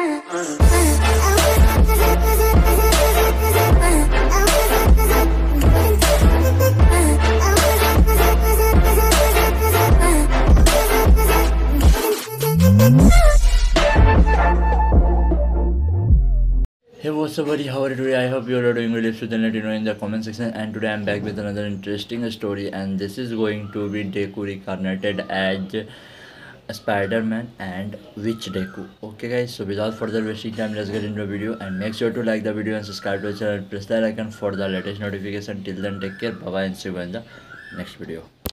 Hey, what's up buddy, how are you today? I hope you all are doing really well. Then let you know in the comment section. And today I'm back with another interesting story, and this is going to be Deku reincarnated as Spider-Man and Witch Deku. Okay guys, so without further wasting time, let's get into the video, and make sure to like the video and subscribe to the channel and press that icon for the latest notification. Till then, take care, bye bye, and see you in the next video.